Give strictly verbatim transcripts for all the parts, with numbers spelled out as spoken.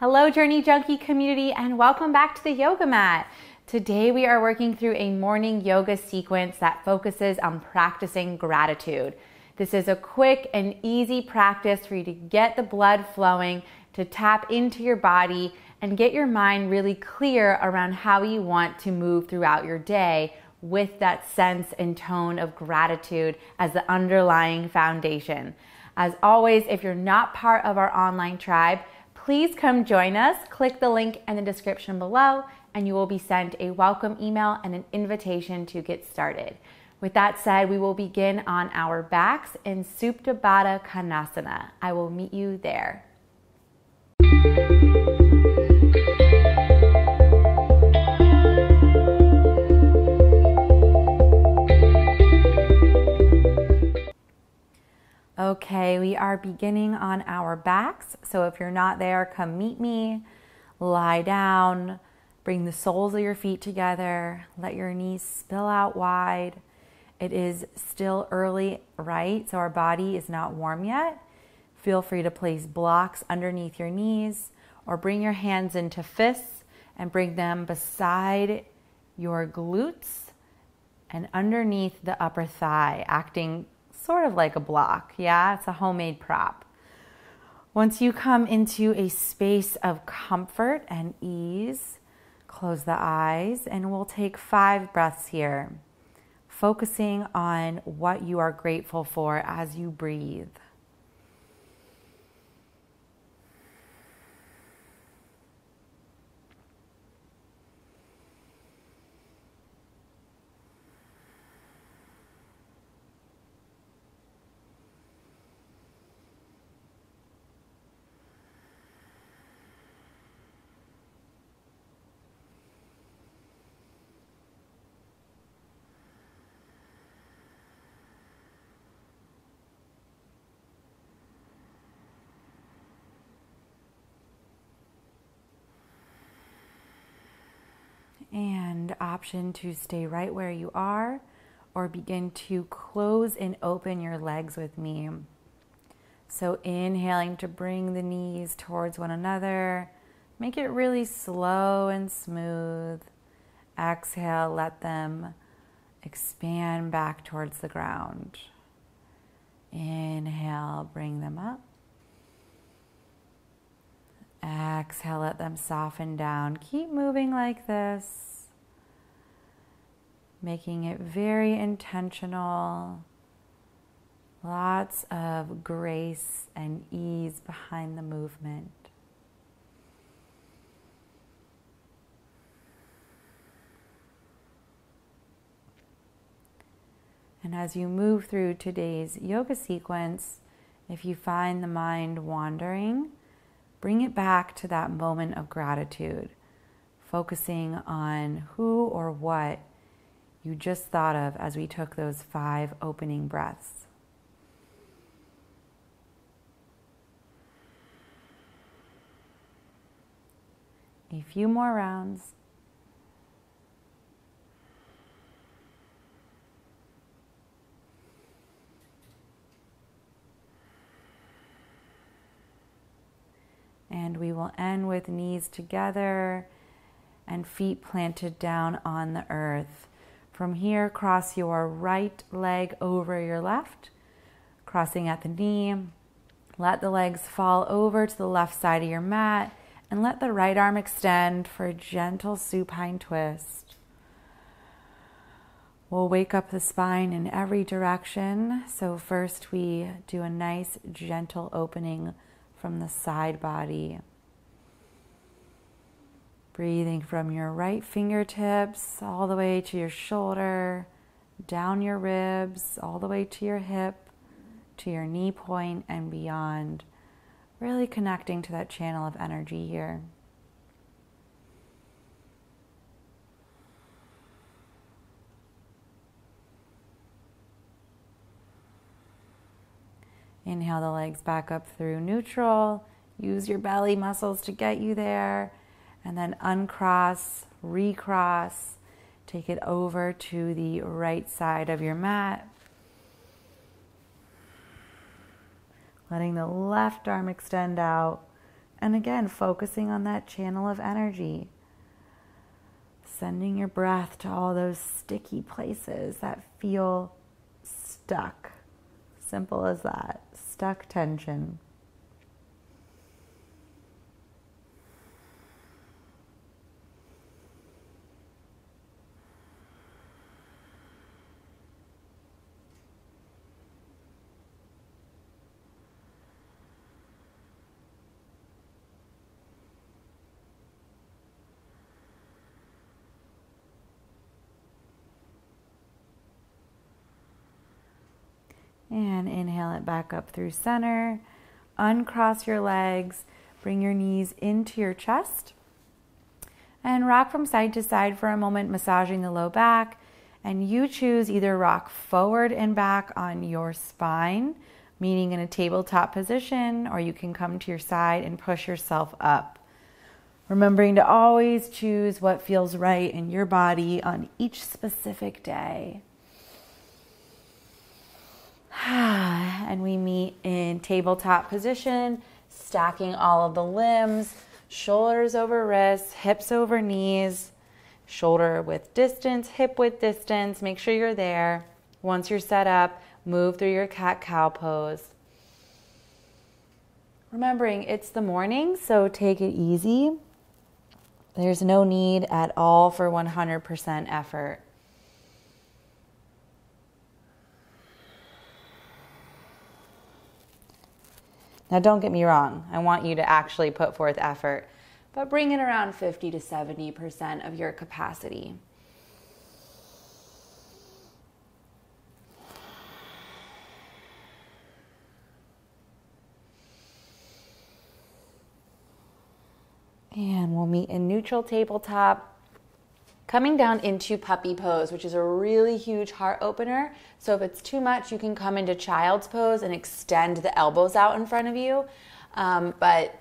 Hello Journey Junkie community, and welcome back to the yoga mat. Today we are working through a morning yoga sequence that focuses on practicing gratitude. This is a quick and easy practice for you to get the blood flowing, to tap into your body, and get your mind really clear around how you want to move throughout your day with that sense and tone of gratitude as the underlying foundation. As always, if you're not part of our online tribe, please come join us. Click the link in the description below and you will be sent a welcome email and an invitation to get started. With that said, we will begin on our backs in Supta Baddha Konasana. I will meet you there. Okay, we are beginning on our backs, so if you're not there, come meet me. Lie down, bring the soles of your feet together, let your knees spill out wide. It is still early, right? So our body is not warm yet. Feel free to place blocks underneath your knees or bring your hands into fists and bring them beside your glutes and underneath the upper thigh, acting sort of like a block, yeah? It's a homemade prop. Once you come into a space of comfort and ease, close the eyes and we'll take five breaths here, focusing on what you are grateful for as you breathe. And option to stay right where you are or begin to close and open your legs with me. So inhaling to bring the knees towards one another, make it really slow and smooth. Exhale, let them expand back towards the ground. Inhale, bring them up. Exhale, let them soften down. Keep moving like this, making it very intentional. Lots of grace and ease behind the movement. And as you move through today's yoga sequence, if you find the mind wandering, bring it back to that moment of gratitude, focusing on who or what you just thought of as we took those five opening breaths. A few more rounds. And we will end with knees together and feet planted down on the earth. From here, cross your right leg over your left, crossing at the knee. Let the legs fall over to the left side of your mat and let the right arm extend for a gentle supine twist. We'll wake up the spine in every direction. So first we do a nice gentle opening from the side body. Breathing from your right fingertips all the way to your shoulder, down your ribs, all the way to your hip, to your knee point and beyond. Really connecting to that channel of energy here. Inhale the legs back up through neutral. Use your belly muscles to get you there. And then uncross, recross. Take it over to the right side of your mat. Letting the left arm extend out And again, focusing on that channel of energy. Sending your breath to all those sticky places that feel stuck. Simple as that. Stuck tension. And inhale it back up through center. Uncross your legs. Bring your knees into your chest. And rock from side to side for a moment, massaging the low back. And you choose either rock forward and back on your spine, meaning in a tabletop position, or you can come to your side and push yourself up. Remembering to always choose what feels right in your body on each specific day. And we meet in tabletop position, stacking all of the limbs, shoulders over wrists, hips over knees, shoulder width distance, hip width distance. Make sure you're there. Once you're set up, move through your cat-cow pose. Remembering it's the morning, so take it easy. There's no need at all for one hundred percent effort. Now, don't get me wrong. I want you to actually put forth effort, but bring in around fifty to seventy percent of your capacity. And we'll meet in neutral tabletop, coming down into puppy pose, which is a really huge heart opener. So if it's too much, you can come into child's pose and extend the elbows out in front of you. Um, but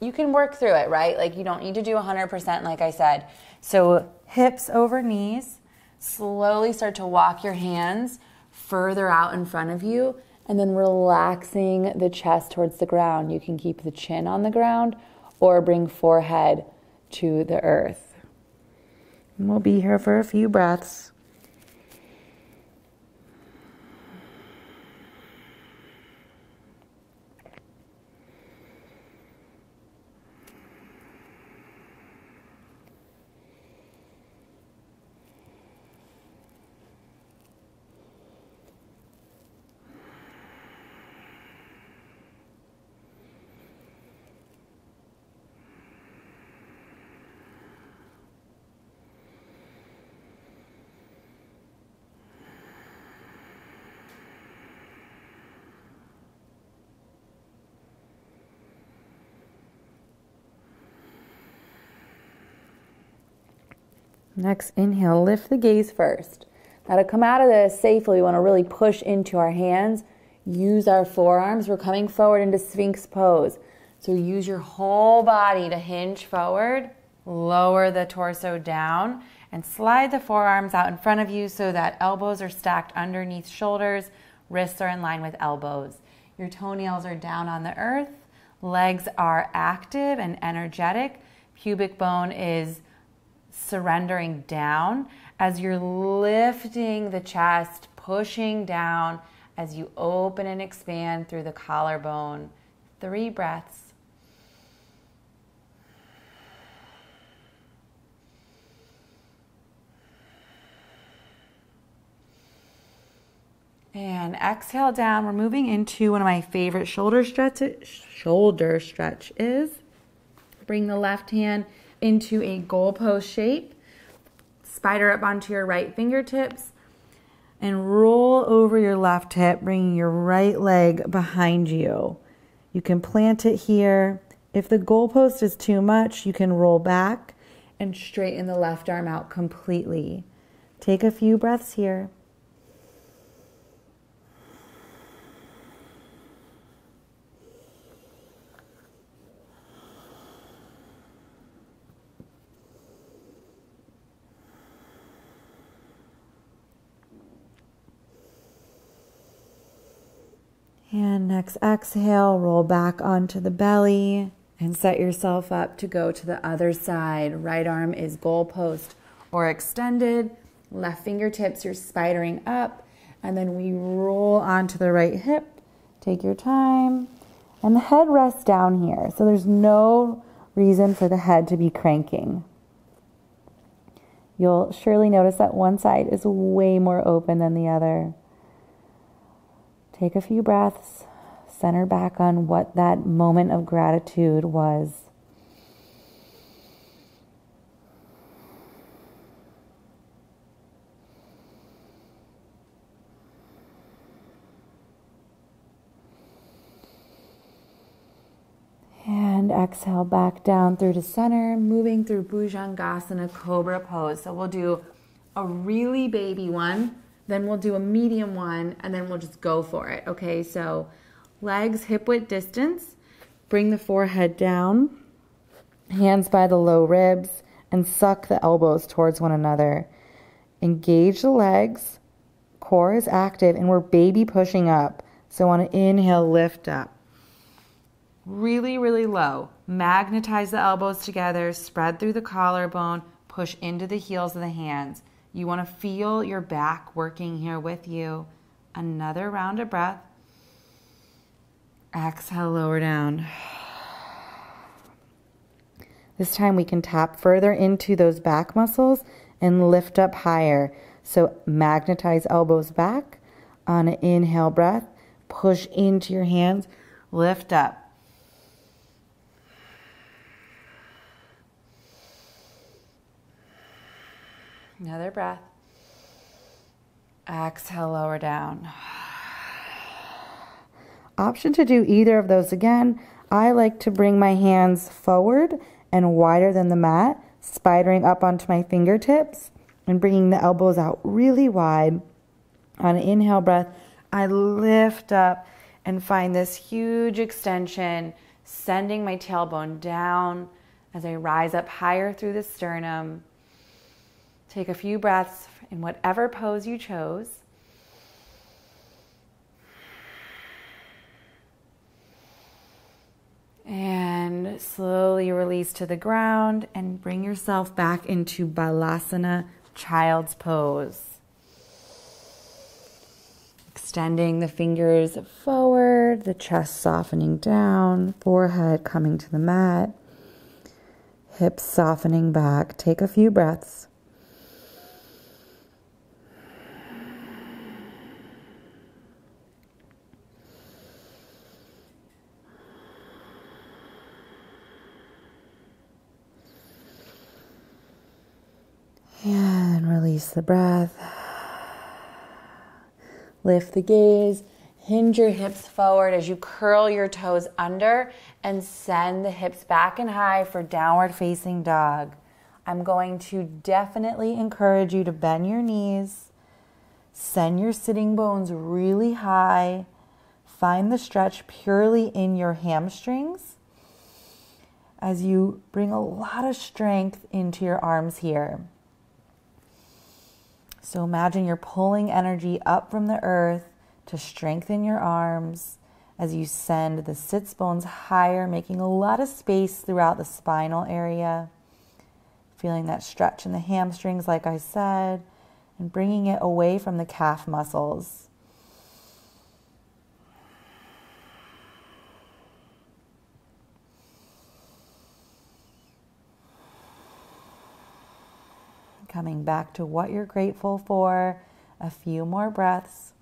you can work through it, right? Like, you don't need to do one hundred percent, like I said. So hips over knees, slowly start to walk your hands further out in front of you, and then relaxing the chest towards the ground. You can keep the chin on the ground or bring forehead to the earth. And we'll be here for a few breaths. Next inhale, lift the gaze first. Now, to come out of this safely, we want to really push into our hands. Use our forearms. We're coming forward into Sphinx pose. So use your whole body to hinge forward, lower the torso down, and slide the forearms out in front of you so that elbows are stacked underneath shoulders, wrists are in line with elbows. Your toenails are down on the earth, legs are active and energetic, pubic bone is surrendering down as you're lifting the chest, pushing down as you open and expand through the collarbone. Three breaths. And exhale down. We're moving into one of my favorite shoulder stretches. Shoulder stretch is bring the left hand into a goalpost shape, spider up onto your right fingertips, and roll over your left hip, bringing your right leg behind you. You can plant it here. If the goalpost is too much, you can roll back and straighten the left arm out completely. Take a few breaths here. And next exhale, roll back onto the belly. and set yourself up to go to the other side. Right arm is goalpost or extended. Left fingertips, you're spidering up, and then we roll onto the right hip. Take your time. And the head rests down here, so there's no reason for the head to be cranking. You'll surely notice that one side is way more open than the other. Take a few breaths, center back on what that moment of gratitude was. And exhale back down through to center, moving through Bhujangasana Cobra pose. So we'll do a really baby one, then we'll do a medium one, and then we'll just go for it. Okay, so legs hip width distance, bring the forehead down, hands by the low ribs, and suck the elbows towards one another. Engage the legs, core is active, and we're baby pushing up. So on an inhale, lift up. Really, really low. Magnetize the elbows together, spread through the collarbone, push into the heels of the hands. You want to feel your back working here with you. Another round of breath. Exhale, lower down. This time we can tap further into those back muscles and lift up higher. So magnetize elbows back. On an inhale breath, push into your hands, lift up. Another breath. Exhale, lower down. Option to do either of those again. I like to bring my hands forward and wider than the mat, spidering up onto my fingertips and bringing the elbows out really wide. On an inhale breath, I lift up and find this huge extension, sending my tailbone down as I rise up higher through the sternum. Take a few breaths in whatever pose you chose. And slowly release to the ground and bring yourself back into Balasana, child's pose. Extending the fingers forward, the chest softening down, forehead coming to the mat, hips softening back. Take a few breaths. And release the breath. Lift the gaze. Hinge your hips forward as you curl your toes under and send the hips back and high for downward facing dog. I'm going to definitely encourage you to bend your knees. Send your sitting bones really high. Find the stretch purely in your hamstrings as you bring a lot of strength into your arms here. So imagine you're pulling energy up from the earth to strengthen your arms as you send the sits bones higher, making a lot of space throughout the spinal area. Feeling that stretch in the hamstrings, like I said, and bringing it away from the calf muscles. Coming back to what you're grateful for. A few more breaths.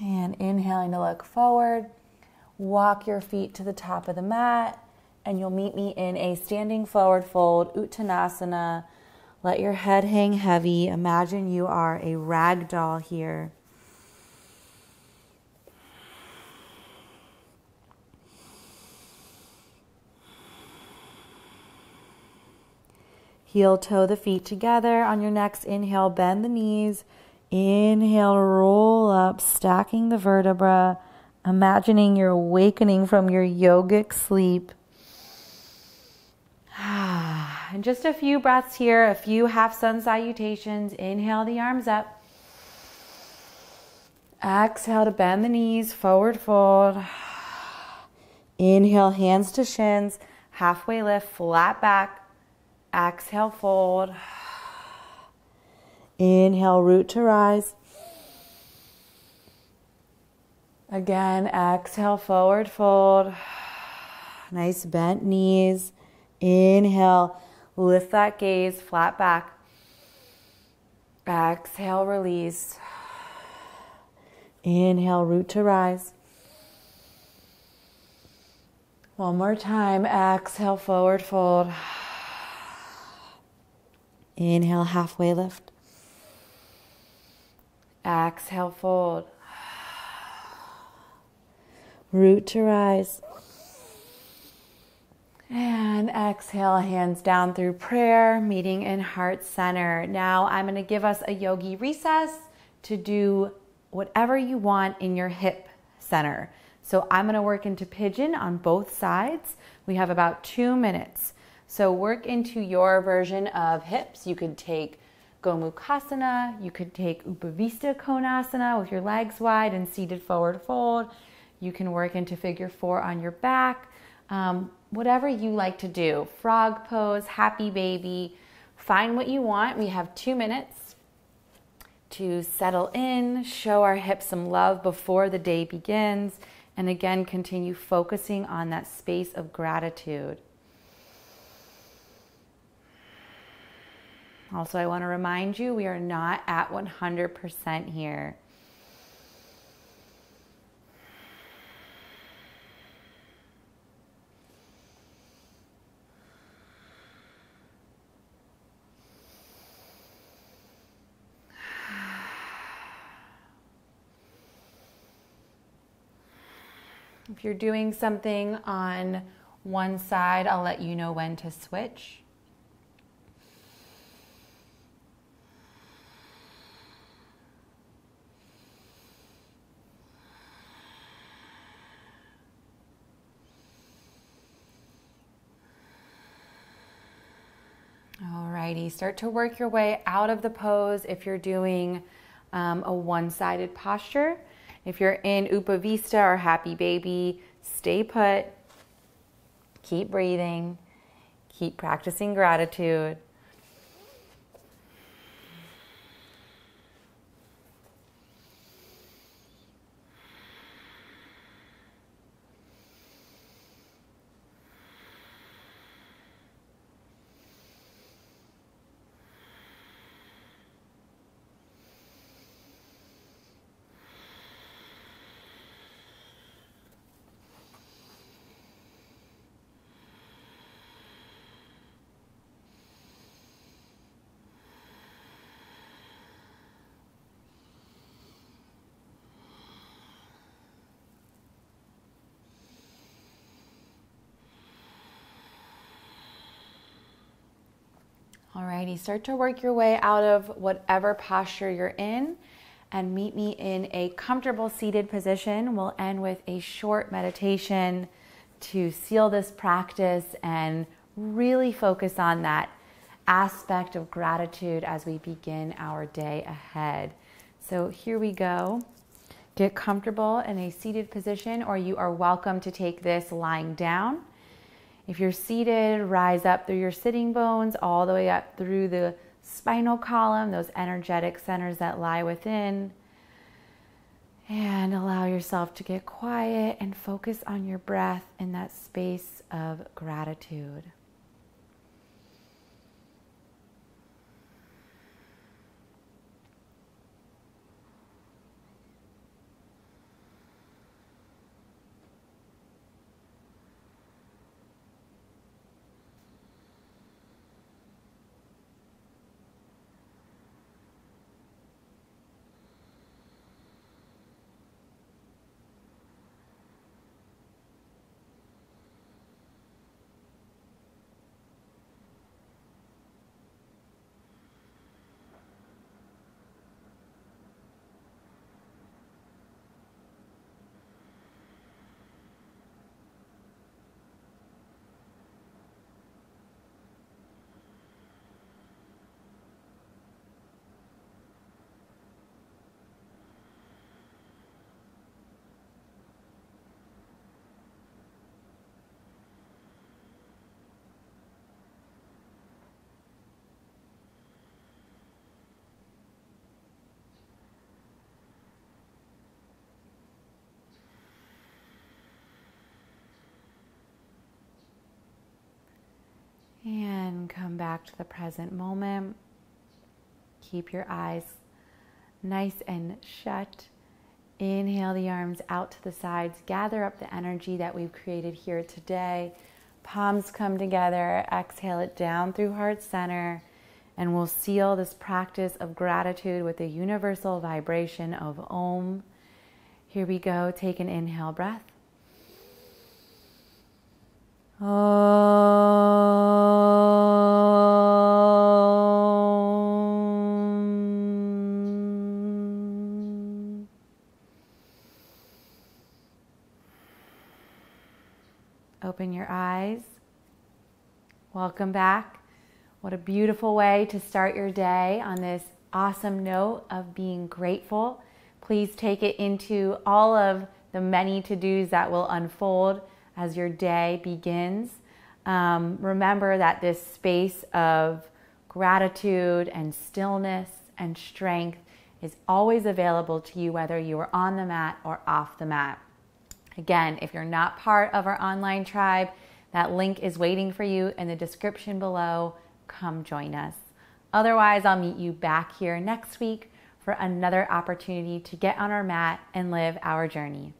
And inhaling to look forward. Walk your feet to the top of the mat, and you'll meet me in a standing forward fold, Uttanasana. Let your head hang heavy. Imagine you are a rag doll here. Heel toe the feet together. On your next inhale, bend the knees. Inhale, roll up, stacking the vertebra. Imagining you're awakening from your yogic sleep. and just a few breaths here, a few half sun salutations. Inhale the arms up. Exhale to bend the knees, forward fold. Inhale, hands to shins, halfway lift, flat back. Exhale, fold. Inhale, root to rise. Again, exhale, forward fold. Nice bent knees. Inhale, lift that gaze, flat back. Exhale, release. Inhale, root to rise. One more time. Exhale, forward fold. Inhale, halfway lift. Exhale, fold. Root to rise. And exhale, hands down through prayer, meeting in heart center. Now I'm going to give us a yogi recess to do whatever you want in your hip center. So I'm going to work into pigeon on both sides. We have about two minutes. So work into your version of hips. You could take Gomukhasana. You could take Upavistha Konasana with your legs wide and seated forward fold. You can work into figure four on your back. Um, whatever you like to do. Frog pose, happy baby. Find what you want. We have two minutes to settle in, show our hips some love before the day begins, and again, continue focusing on that space of gratitude. Also, I want to remind you, we are not at one hundred percent here. If you're doing something on one side, I'll let you know when to switch. Alrighty, start to work your way out of the pose if you're doing um, a one-sided posture. If you're in Upavistha or happy baby, stay put, keep breathing, keep practicing gratitude. Alrighty, start to work your way out of whatever posture you're in and meet me in a comfortable seated position. We'll end with a short meditation to seal this practice and really focus on that aspect of gratitude as we begin our day ahead. So here we go. Get comfortable in a seated position, or you are welcome to take this lying down. If you're seated, rise up through your sitting bones, all the way up through the spinal column, those energetic centers that lie within. And allow yourself to get quiet and focus on your breath in that space of gratitude. come back to the present moment. Keep your eyes nice and shut. Inhale the arms out to the sides. Gather up the energy that we've created here today. Palms come together. Exhale it down through heart center. And we'll seal this practice of gratitude with the universal vibration of Om. Here we go. Take an inhale breath. Om. Open your eyes. Welcome back. What a beautiful way to start your day on this awesome note of being grateful. Please take it into all of the many to-dos that will unfold as your day begins. Um, remember that this space of gratitude and stillness and strength is always available to you, whether you are on the mat or off the mat. Again, if you're not part of our online tribe, that link is waiting for you in the description below. Come join us. Otherwise, I'll meet you back here next week for another opportunity to get on our mat and live our journey.